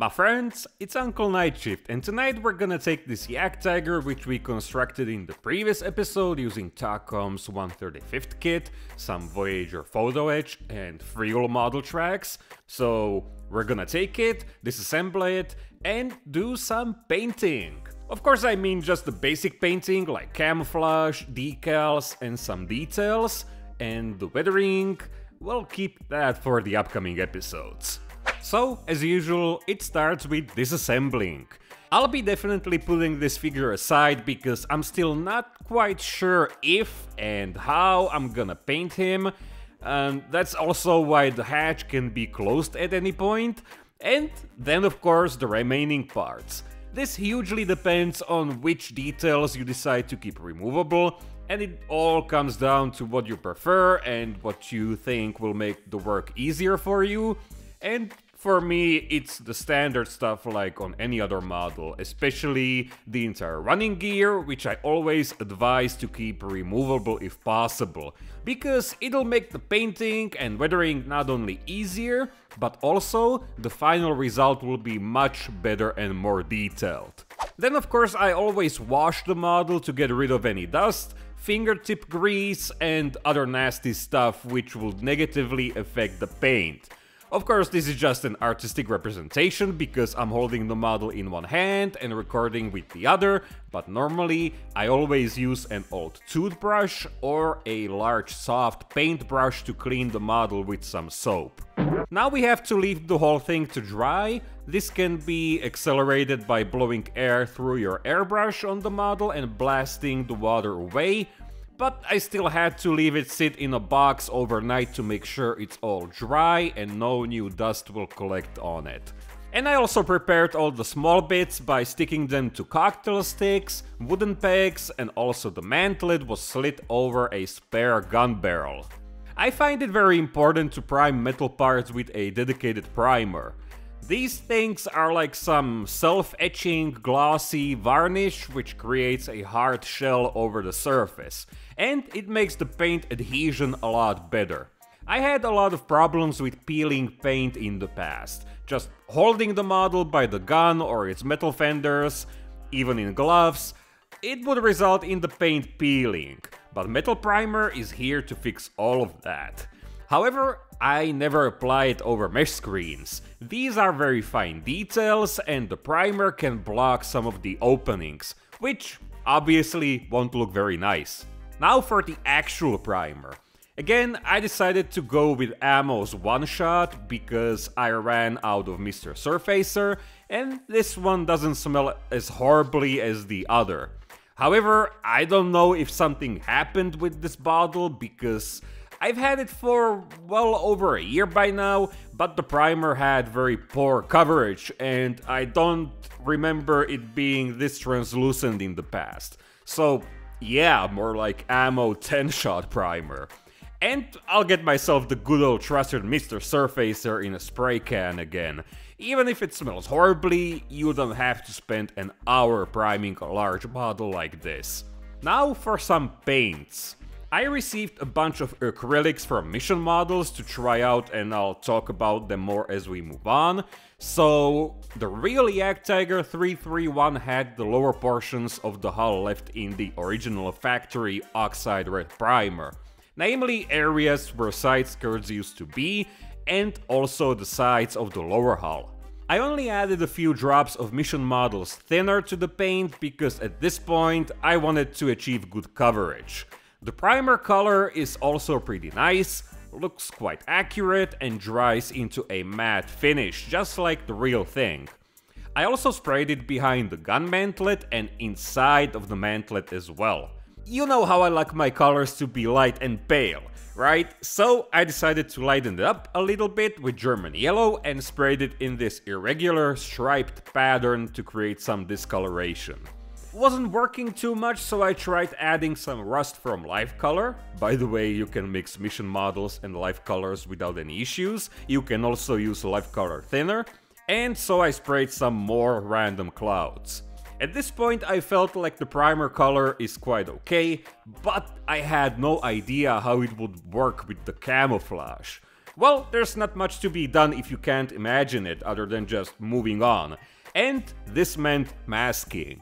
My friends, it's Uncle Night Shift, and tonight we're gonna take this Jagdtiger, which we constructed in the previous episode using Takom's 135th kit, some Voyager Photo Edge and Friul model tracks. So we're gonna take it, disassemble it, and do some painting. Of course, I mean just the basic painting like camouflage, decals, and some details, and the weathering, we'll keep that for the upcoming episodes. So, as usual, it starts with disassembling. I'll be definitely putting this figure aside because I'm still not quite sure if and how I'm gonna paint him, and that's also why the hatch can be closed at any point, and then of course the remaining parts. This hugely depends on which details you decide to keep removable, and it all comes down to what you prefer and what you think will make the work easier for you. And for me, it's the standard stuff like on any other model, especially the entire running gear, which I always advise to keep removable if possible, because it'll make the painting and weathering not only easier, but also the final result will be much better and more detailed. Then of course I always wash the model to get rid of any dust, fingertip grease and other nasty stuff which will negatively affect the paint. Of course, this is just an artistic representation because I'm holding the model in one hand and recording with the other, but normally I always use an old toothbrush or a large soft paintbrush to clean the model with some soap. Now we have to leave the whole thing to dry. This can be accelerated by blowing air through your airbrush on the model and blasting the water away. But I still had to leave it sit in a box overnight to make sure it's all dry and no new dust will collect on it. And I also prepared all the small bits by sticking them to cocktail sticks, wooden pegs, and also the mantlet was slid over a spare gun barrel. I find it very important to prime metal parts with a dedicated primer. These things are like some self-etching glossy varnish which creates a hard shell over the surface, and it makes the paint adhesion a lot better. I had a lot of problems with peeling paint in the past, just holding the model by the gun or its metal fenders, even in gloves, it would result in the paint peeling, but metal primer is here to fix all of that. However, I never apply it over mesh screens. These are very fine details and the primer can block some of the openings, which obviously won't look very nice. Now for the actual primer. Again, I decided to go with Ammo's One Shot because I ran out of Mr. Surfacer and this one doesn't smell as horribly as the other. However, I don't know if something happened with this bottle because I've had it for well over a year by now, but the primer had very poor coverage and I don't remember it being this translucent in the past. So yeah, more like Ammo 10-shot primer. And I'll get myself the good old trusted Mr. Surfacer in a spray can again. Even if it smells horribly, you don't have to spend an hour priming a large bottle like this. Now for some paints. I received a bunch of acrylics from Mission Models to try out and I'll talk about them more as we move on. So the real Jagdtiger 331 had the lower portions of the hull left in the original factory oxide red primer. Namely areas where side skirts used to be and also the sides of the lower hull. I only added a few drops of Mission Models thinner to the paint because at this point I wanted to achieve good coverage. The primer color is also pretty nice, looks quite accurate and dries into a matte finish, just like the real thing. I also sprayed it behind the gun mantlet and inside of the mantlet as well. You know how I like my colors to be light and pale, right? So I decided to lighten it up a little bit with German yellow and sprayed it in this irregular striped pattern to create some discoloration. Wasn't working too much, so I tried adding some rust from Life Color. By the way, you can mix Mission Models and Life Colors without any issues. You can also use Life Color thinner. And so I sprayed some more random clouds. At this point I felt like the primer color is quite okay, but I had no idea how it would work with the camouflage. Well, there's not much to be done if you can't imagine it, other than just moving on. And this meant masking.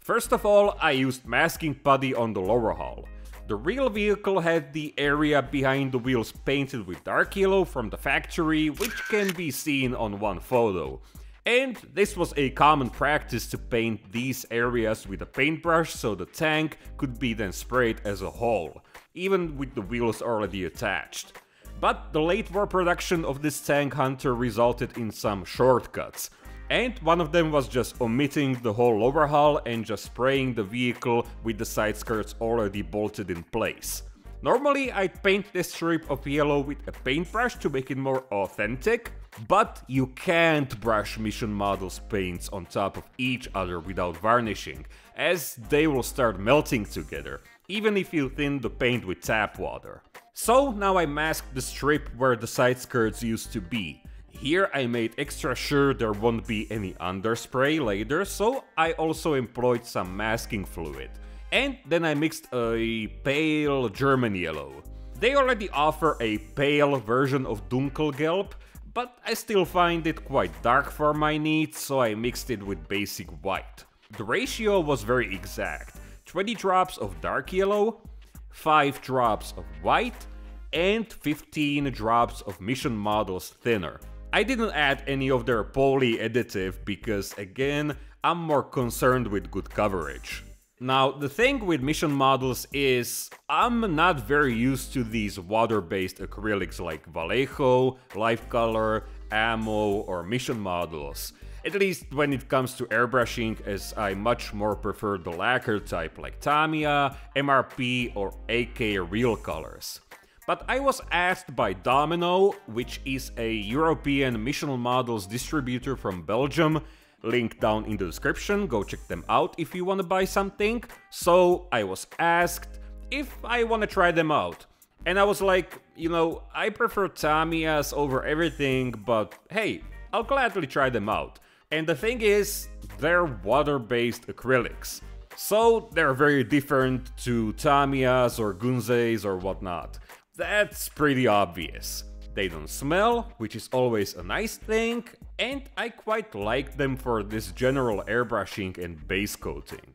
First of all, I used masking putty on the lower hull. The real vehicle had the area behind the wheels painted with dark yellow from the factory, which can be seen on one photo. And this was a common practice to paint these areas with a paintbrush so the tank could be then sprayed as a whole, even with the wheels already attached. But the late war production of this tank hunter resulted in some shortcuts. And one of them was just omitting the whole lower hull and just spraying the vehicle with the side skirts already bolted in place. Normally I'd paint this strip of yellow with a paintbrush to make it more authentic, but you can't brush Mission Models paints on top of each other without varnishing, as they will start melting together, even if you thin the paint with tap water. So now I masked the strip where the side skirts used to be. Here I made extra sure there won't be any underspray later, so I also employed some masking fluid. And then I mixed a pale German yellow. They already offer a pale version of Dunkelgelb, but I still find it quite dark for my needs, so I mixed it with basic white. The ratio was very exact, 20 drops of dark yellow, 5 drops of white, and 15 drops of Mission Models thinner. I didn't add any of their poly additive because, again, I'm more concerned with good coverage. Now, the thing with Mission Models is I'm not very used to these water-based acrylics like Vallejo, Life Color, Ammo or Mission Models. At least when it comes to airbrushing, as I much more prefer the lacquer type like Tamiya, MRP or AK Real Colors. But I was asked by Domino, which is a European Mission Models distributor from Belgium, link down in the description, go check them out if you want to buy something. So I was asked if I want to try them out. And I was like, you know, I prefer Tamiya's over everything, but hey, I'll gladly try them out. And the thing is, they're water-based acrylics. So they're very different to Tamiya's or Gunzei's or whatnot. That's pretty obvious. They don't smell, which is always a nice thing, and I quite like them for this general airbrushing and base coating.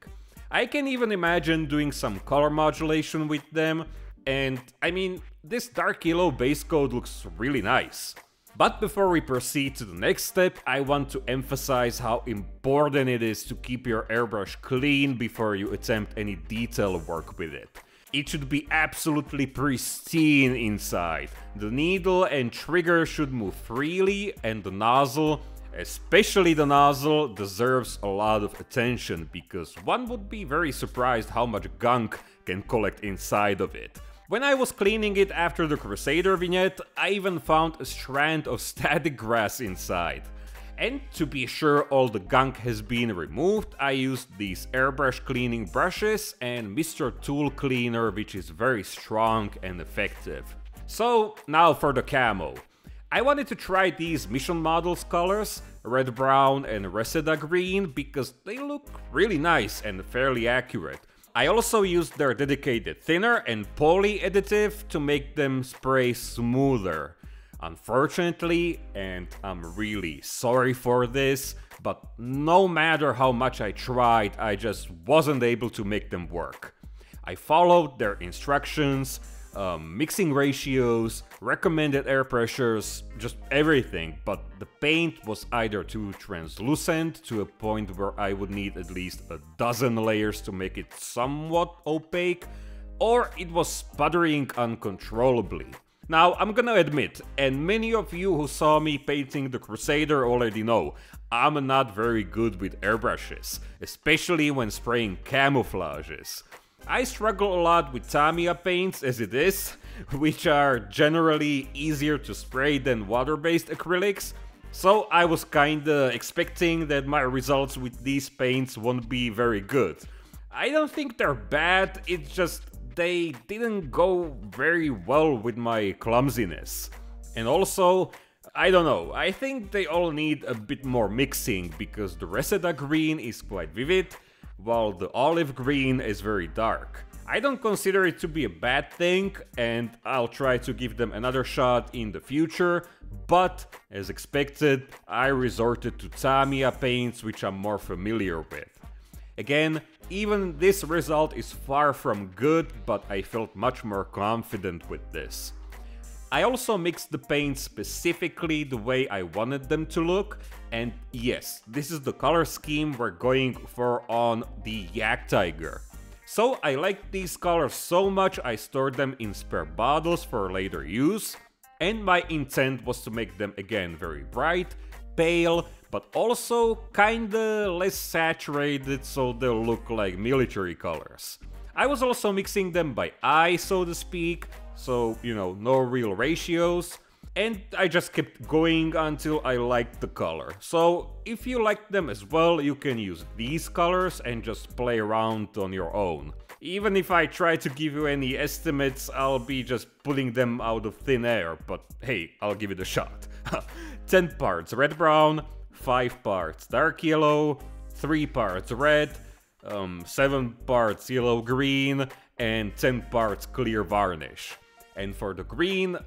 I can even imagine doing some color modulation with them, and I mean, this dark yellow base coat looks really nice. But before we proceed to the next step, I want to emphasize how important it is to keep your airbrush clean before you attempt any detail work with it. It should be absolutely pristine inside. The needle and trigger should move freely, and the nozzle, especially the nozzle, deserves a lot of attention because one would be very surprised how much gunk can collect inside of it. When I was cleaning it after the Crusader vignette, I even found a strand of static grass inside. And to be sure all the gunk has been removed, I used these airbrush cleaning brushes and Mr. Tool Cleaner, which is very strong and effective. So now for the camo. I wanted to try these Mission Models colors, red, brown and reseda green, because they look really nice and fairly accurate. I also used their dedicated thinner and poly additive to make them spray smoother. Unfortunately, and I'm really sorry for this, but no matter how much I tried, I just wasn't able to make them work. I followed their instructions, mixing ratios, recommended air pressures, just everything, but the paint was either too translucent to a point where I would need at least a dozen layers to make it somewhat opaque, or it was sputtering uncontrollably. Now, I'm gonna admit, and many of you who saw me painting the Crusader already know, I'm not very good with airbrushes, especially when spraying camouflages. I struggle a lot with Tamiya paints as it is, which are generally easier to spray than water-based acrylics, so I was kinda expecting that my results with these paints won't be very good. I don't think they're bad, it's just they didn't go very well with my clumsiness. And also, I don't know, I think they all need a bit more mixing because the reseda green is quite vivid, while the olive green is very dark. I don't consider it to be a bad thing, and I'll try to give them another shot in the future, but as expected, I resorted to Tamiya paints, which I'm more familiar with. Again, even this result is far from good, but I felt much more confident with this. I also mixed the paints specifically the way I wanted them to look, and yes, this is the color scheme we're going for on the Jagdtiger. So I liked these colors so much I stored them in spare bottles for later use, and my intent was to make them again very bright, pale, but also kinda less saturated so they'll look like military colors. I was also mixing them by eye, so to speak, so, you know, no real ratios, and I just kept going until I liked the color. So if you like them as well, you can use these colors and just play around on your own. Even if I try to give you any estimates, I'll be just pulling them out of thin air, but hey, I'll give it a shot. 10 parts red-brown, 5 parts dark yellow, 3 parts red, 7 parts yellow-green, and 10 parts clear varnish. And for the green,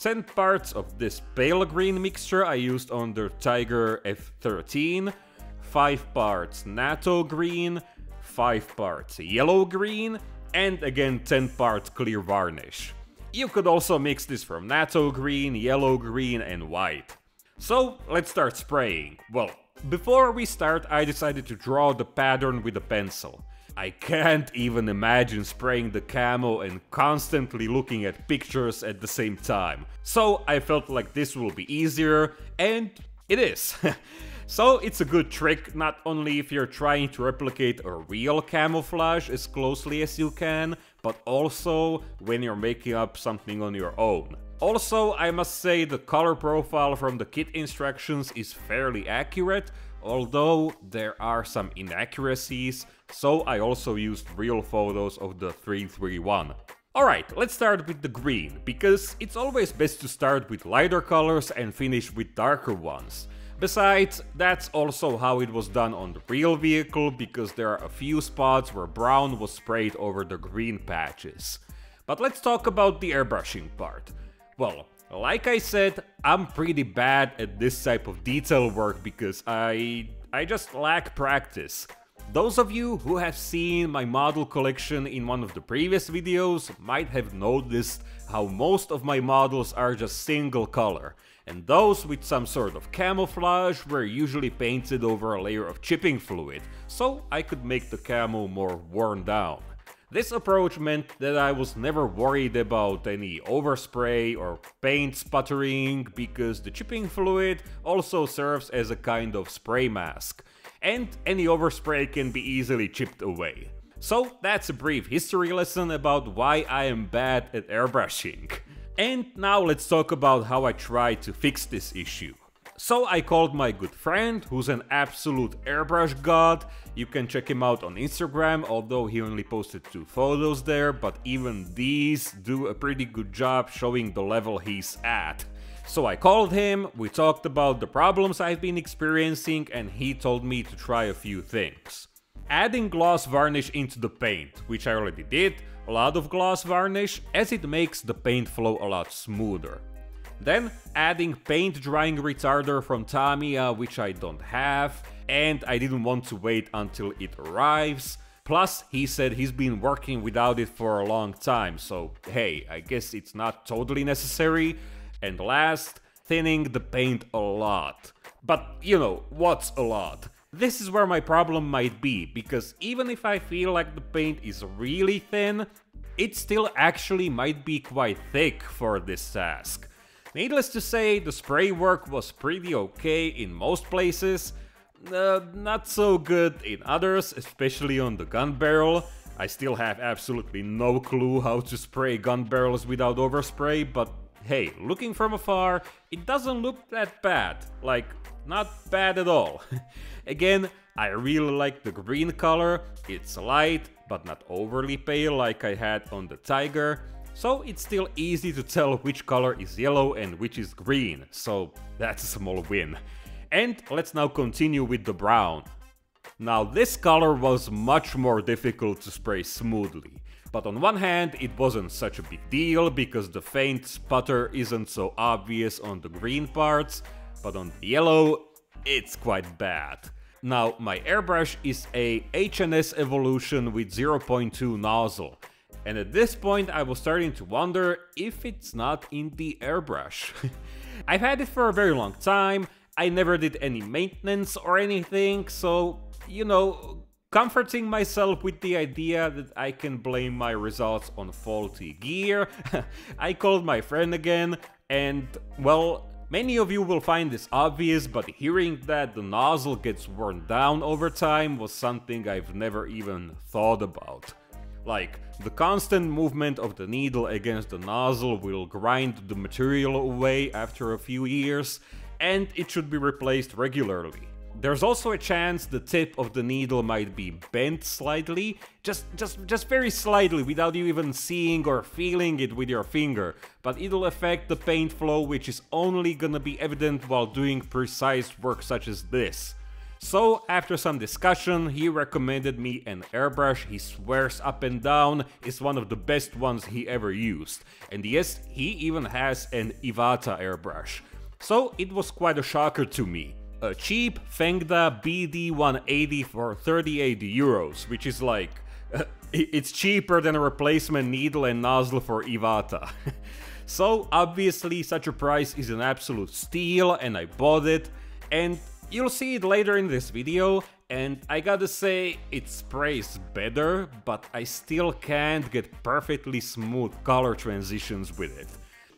10 parts of this pale green mixture I used on the Tiger F13, 5 parts natto green, 5 parts yellow green, and again 10 parts clear varnish. You could also mix this from natto green, yellow green, and white. So let's start spraying. Well, before we start, I decided to draw the pattern with a pencil. I can't even imagine spraying the camo and constantly looking at pictures at the same time. So I felt like this will be easier, and it is. So it's a good trick, not only if you're trying to replicate a real camouflage as closely as you can, but also when you're making up something on your own. Also, I must say the color profile from the kit instructions is fairly accurate, although there are some inaccuracies, so I also used real photos of the 331. Alright, let's start with the green, because it's always best to start with lighter colors and finish with darker ones. Besides, that's also how it was done on the real vehicle, because there are a few spots where brown was sprayed over the green patches. But let's talk about the airbrushing part. Well, like I said, I'm pretty bad at this type of detail work because I just lack practice. Those of you who have seen my model collection in one of the previous videos might have noticed how most of my models are just single color, and those with some sort of camouflage were usually painted over a layer of chipping fluid, so I could make the camo more worn down. This approach meant that I was never worried about any overspray or paint sputtering, because the chipping fluid also serves as a kind of spray mask, and any overspray can be easily chipped away. So that's a brief history lesson about why I am bad at airbrushing. And now let's talk about how I tried to fix this issue. So I called my good friend, who's an absolute airbrush god. You can check him out on Instagram, although he only posted 2 photos there, but even these do a pretty good job showing the level he's at. So I called him, we talked about the problems I've been experiencing, and he told me to try a few things. Adding gloss varnish into the paint, which I already did, a lot of gloss varnish, as it makes the paint flow a lot smoother. Then adding paint drying retarder from Tamiya, which I don't have, and I didn't want to wait until it arrives. Plus, he said he's been working without it for a long time, so hey, I guess it's not totally necessary. And last, thinning the paint a lot. But you know, what's a lot? This is where my problem might be, because even if I feel like the paint is really thin, it still actually might be quite thick for this task. Needless to say, the spray work was pretty okay in most places, not so good in others, especially on the gun barrel. I still have absolutely no clue how to spray gun barrels without overspray, but hey, looking from afar, it doesn't look that bad. Like, not bad at all. Again, I really like the green color. It's light, but not overly pale like I had on the Tiger. So it's still easy to tell which color is yellow and which is green. So that's a small win. And let's now continue with the brown. Now this color was much more difficult to spray smoothly. But on one hand, it wasn't such a big deal, because the faint sputter isn't so obvious on the green parts, but on the yellow, it's quite bad. Now, my airbrush is a H&S Evolution with 0.2 nozzle, and at this point I was starting to wonder if it's not in the airbrush. I've had it for a very long time, I never did any maintenance or anything, so, you know, comforting myself with the idea that I can blame my results on faulty gear, I called my friend again, and, well, many of you will find this obvious, but hearing that the nozzle gets worn down over time was something I've never even thought about. Like, the constant movement of the needle against the nozzle will grind the material away after a few years, and it should be replaced regularly. There's also a chance the tip of the needle might be bent slightly, just very slightly, without you even seeing or feeling it with your finger, but it'll affect the paint flow, which is only gonna be evident while doing precise work such as this. So, after some discussion, he recommended me an airbrush he swears up and down is one of the best ones he ever used. And yes, he even has an Iwata airbrush. So, it was quite a shocker to me. A cheap Fengda BD 180 for 38 euros, which is like... it's cheaper than a replacement needle and nozzle for Iwata. So, obviously, such a price is an absolute steal, and I bought it, and... you'll see it later in this video, and I gotta say, it sprays better, but I still can't get perfectly smooth color transitions with it.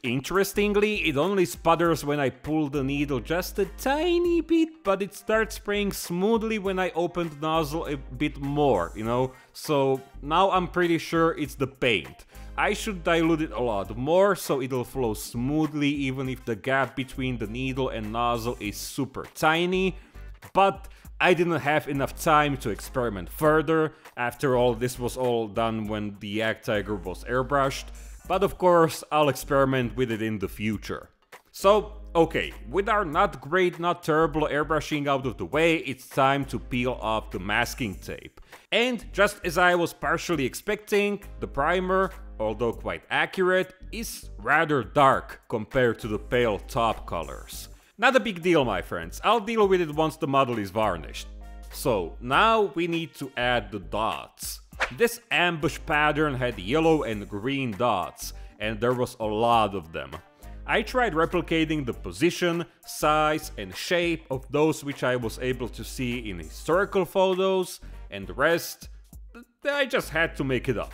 Interestingly, it only sputters when I pull the needle just a tiny bit, but it starts spraying smoothly when I open the nozzle a bit more, you know? So now I'm pretty sure it's the paint. I should dilute it a lot more, so it'll flow smoothly even if the gap between the needle and nozzle is super tiny, but I didn't have enough time to experiment further. After all, this was all done when the Jagdtiger was airbrushed, but of course I'll experiment with it in the future. So, okay, with our not great, not terrible airbrushing out of the way, it's time to peel off the masking tape. And just as I was partially expecting, the primer, although quite accurate, is rather dark compared to the pale top colors. Not a big deal, my friends, I'll deal with it once the model is varnished. So now we need to add the dots. This ambush pattern had yellow and green dots, and there was a lot of them. I tried replicating the position, size and shape of those which I was able to see in historical photos, and the rest, I just had to make it up.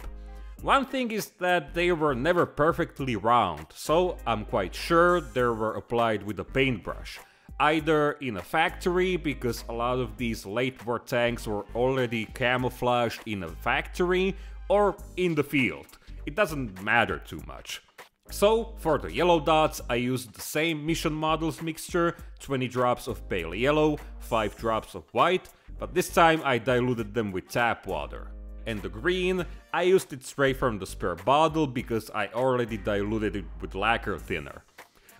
One thing is that they were never perfectly round, so I'm quite sure they were applied with a paintbrush. Either in a factory, because a lot of these late war tanks were already camouflaged in a factory, or in the field. It doesn't matter too much. So, for the yellow dots, I used the same Mission Models mixture, 20 drops of pale yellow, 5 drops of white, but this time I diluted them with tap water. And the green, I used it straight from the spare bottle because I already diluted it with lacquer thinner.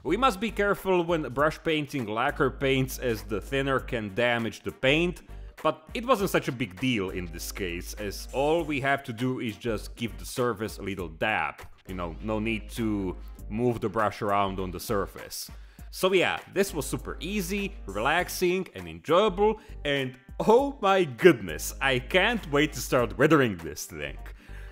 We must be careful when brush painting lacquer paints, as the thinner can damage the paint, but it wasn't such a big deal in this case, as all we have to do is just give the surface a little dab, you know, no need to move the brush around on the surface. So yeah, this was super easy, relaxing and enjoyable, and oh my goodness, I can't wait to start weathering this thing.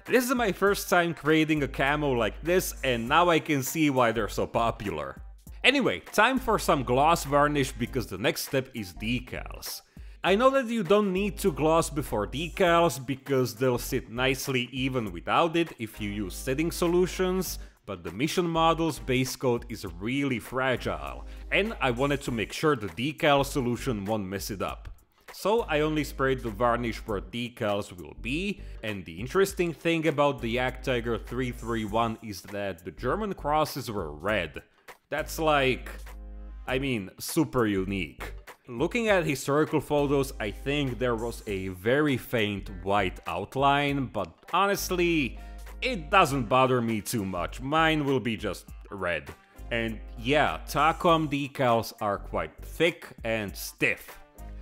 This is my first time creating a camo like this, and now I can see why they're so popular. Anyway, time for some gloss varnish, because the next step is decals. I know that you don't need to gloss before decals, because they'll sit nicely even without it if you use setting solutions, but the Mission Models base coat is really fragile, and I wanted to make sure the decal solution won't mess it up. So I only sprayed the varnish where decals will be, and the interesting thing about the Jagdtiger 331 is that the German crosses were red. That's like... I mean, super unique. Looking at historical photos, I think there was a very faint white outline, but honestly, it doesn't bother me too much, mine will be just red. And yeah, Takom decals are quite thick and stiff.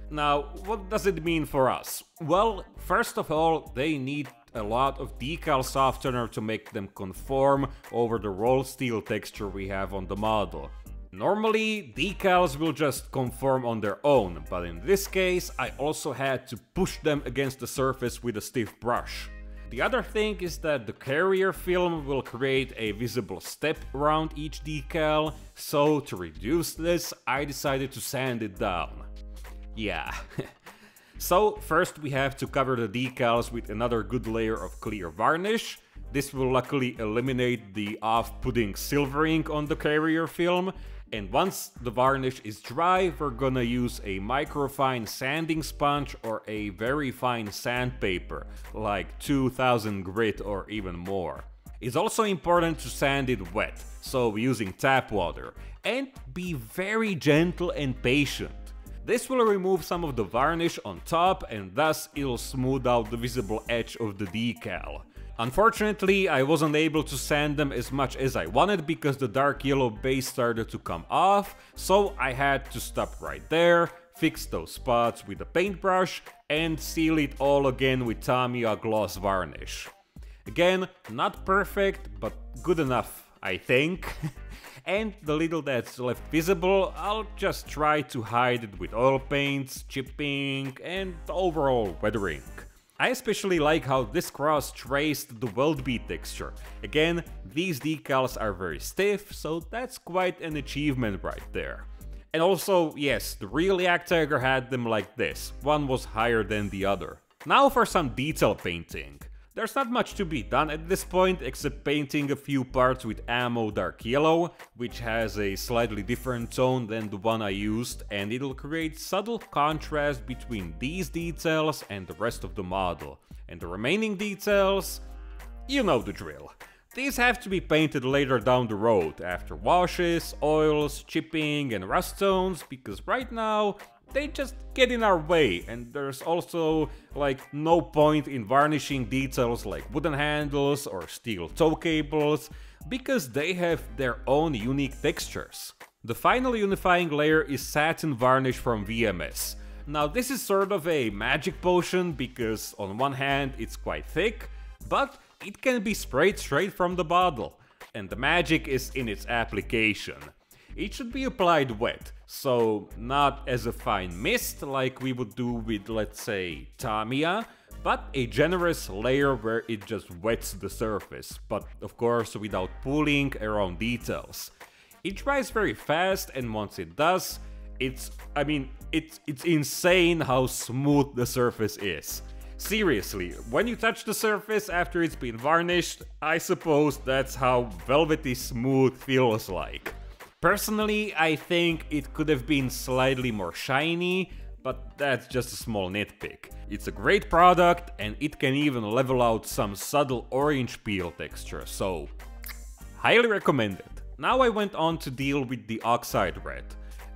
Now, what does it mean for us? Well, first of all, they need a lot of decal softener to make them conform over the rolled steel texture we have on the model. Normally, decals will just conform on their own, but in this case I also had to push them against the surface with a stiff brush. The other thing is that the carrier film will create a visible step around each decal, so to reduce this I decided to sand it down. Yeah. So first we have to cover the decals with another good layer of clear varnish. This will luckily eliminate the off-putting silvering on the carrier film. And once the varnish is dry, we're gonna use a microfine sanding sponge or a very fine sandpaper, like 2000 grit or even more. It's also important to sand it wet, so using tap water. And be very gentle and patient. This will remove some of the varnish on top and thus it'll smooth out the visible edge of the decal. Unfortunately, I wasn't able to sand them as much as I wanted because the dark yellow base started to come off, so I had to stop right there, fix those spots with a paintbrush, and seal it all again with Tamiya gloss varnish. Again, not perfect, but good enough, I think. And the little that's left visible, I'll just try to hide it with oil paints, chipping, and overall weathering. I especially like how this cross traced the weld bead texture. Again, these decals are very stiff, so that's quite an achievement right there. And also, yes, the real Jagdtiger had them like this, one was higher than the other. Now for some detail painting. There's not much to be done at this point except painting a few parts with Ammo Dark Yellow, which has a slightly different tone than the one I used, and it'll create subtle contrast between these details and the rest of the model. And the remaining details, you know the drill. These have to be painted later down the road, after washes, oils, chipping and rust tones, because right now they just get in our way, and there's also like no point in varnishing details like wooden handles or steel tow cables, because they have their own unique textures. The final unifying layer is satin varnish from VMS. Now this is sort of a magic potion because on one hand it's quite thick, but it can be sprayed straight from the bottle, and the magic is in its application. It should be applied wet, so not as a fine mist like we would do with, let's say, Tamiya, but a generous layer where it just wets the surface, but of course without pulling around details. It dries very fast, and once it does, it's insane how smooth the surface is. Seriously, when you touch the surface after it's been varnished, I suppose that's how velvety smooth feels like. Personally, I think it could have been slightly more shiny, but that's just a small nitpick. It's a great product and it can even level out some subtle orange peel texture, so highly recommended. Now I went on to deal with the oxide red.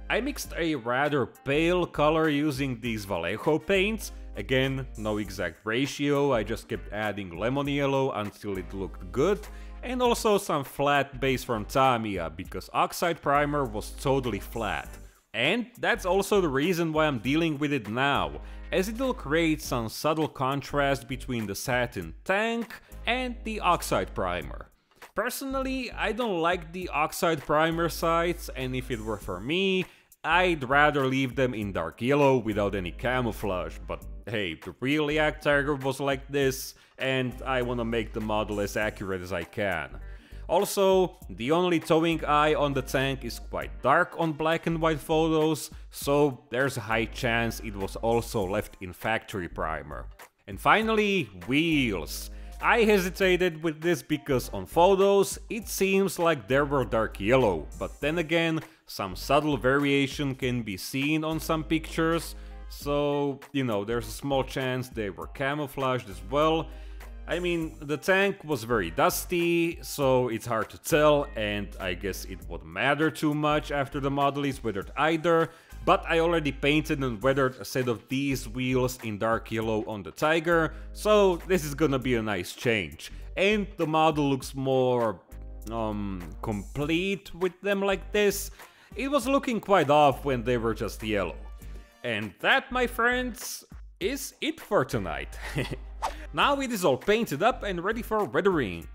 I mixed a rather pale color using these Vallejo paints. Again, no exact ratio, I just kept adding lemon yellow until it looked good. And also some flat base from Tamiya, because oxide primer was totally flat. And that's also the reason why I'm dealing with it now, as it'll create some subtle contrast between the satin tank and the oxide primer. Personally, I don't like the oxide primer sides, and if it were for me, I'd rather leave them in dark yellow without any camouflage, but hey, the real Jagdtiger was like this, and I wanna make the model as accurate as I can. Also, the only towing eye on the tank is quite dark on black and white photos, so there's a high chance it was also left in factory primer. And finally, wheels. I hesitated with this because on photos it seems like there were dark yellow, but then again, some subtle variation can be seen on some pictures, so you know, there's a small chance they were camouflaged as well. I mean, the tank was very dusty, so it's hard to tell, and I guess it wouldn't matter too much after the model is weathered either, but I already painted and weathered a set of these wheels in dark yellow on the Tiger, so this is gonna be a nice change. And the model looks more complete with them like this. It was looking quite off when they were just yellow. And that, my friends, is it for tonight. Now it is all painted up and ready for weathering.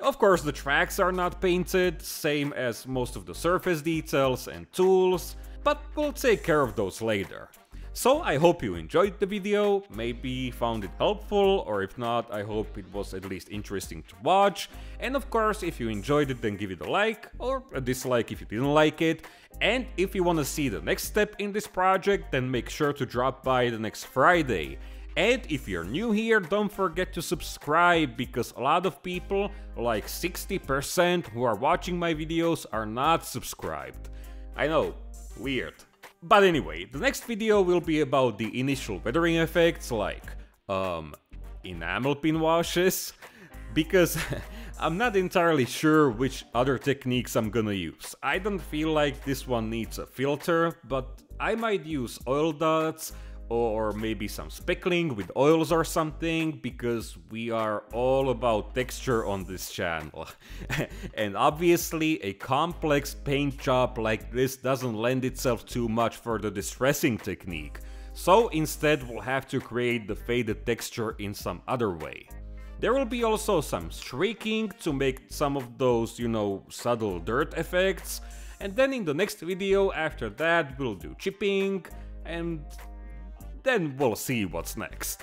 Of course, the tracks are not painted, same as most of the surface details and tools, but we'll take care of those later. So I hope you enjoyed the video, maybe found it helpful, or if not, I hope it was at least interesting to watch. And of course, if you enjoyed it, then give it a like, or a dislike if you didn't like it. And if you want to see the next step in this project, then make sure to drop by the next Friday. And if you're new here, don't forget to subscribe, because a lot of people, like 60% who are watching my videos, are not subscribed. I know, weird. But anyway, the next video will be about the initial weathering effects, like, enamel pin washes, because I'm not entirely sure which other techniques I'm gonna use. I don't feel like this one needs a filter, but I might use oil dots, or maybe some speckling with oils or something, because we are all about texture on this channel. And obviously a complex paint job like this doesn't lend itself too much for the distressing technique, so instead we'll have to create the faded texture in some other way. There will be also some streaking to make some of those, you know, subtle dirt effects, and then in the next video after that we'll do chipping, and then we'll see what's next.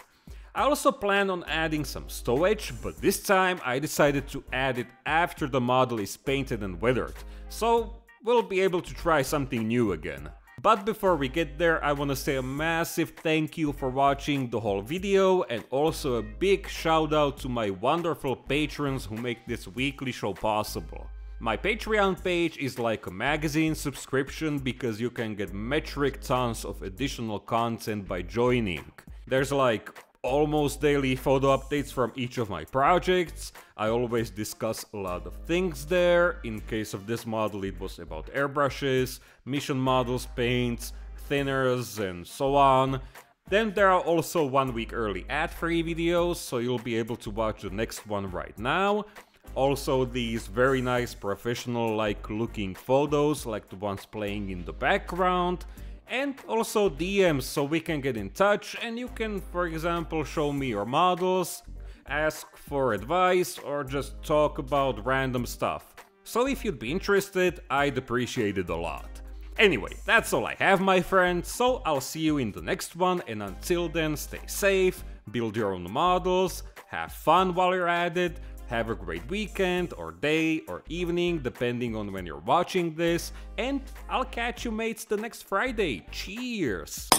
I also plan on adding some stowage, but this time I decided to add it after the model is painted and weathered, so we'll be able to try something new again. But before we get there, I wanna say a massive thank you for watching the whole video, and also a big shout out to my wonderful patrons who make this weekly show possible. My Patreon page is like a magazine subscription, because you can get metric tons of additional content by joining. There's like almost daily photo updates from each of my projects. I always discuss a lot of things there. In case of this model, it was about airbrushes, Mission Models paints, thinners, and so on. Then there are also 1 week early ad-free videos, so you'll be able to watch the next one right now. Also these very nice professional-like looking photos, like the ones playing in the background, and also DMs so we can get in touch and you can, for example, show me your models, ask for advice, or just talk about random stuff. So if you'd be interested, I'd appreciate it a lot. Anyway, that's all I have, my friends, so I'll see you in the next one, and until then, stay safe, build your own models, have fun while you're at it. Have a great weekend, or day, or evening, depending on when you're watching this, and I'll catch you mates the next Friday. Cheers!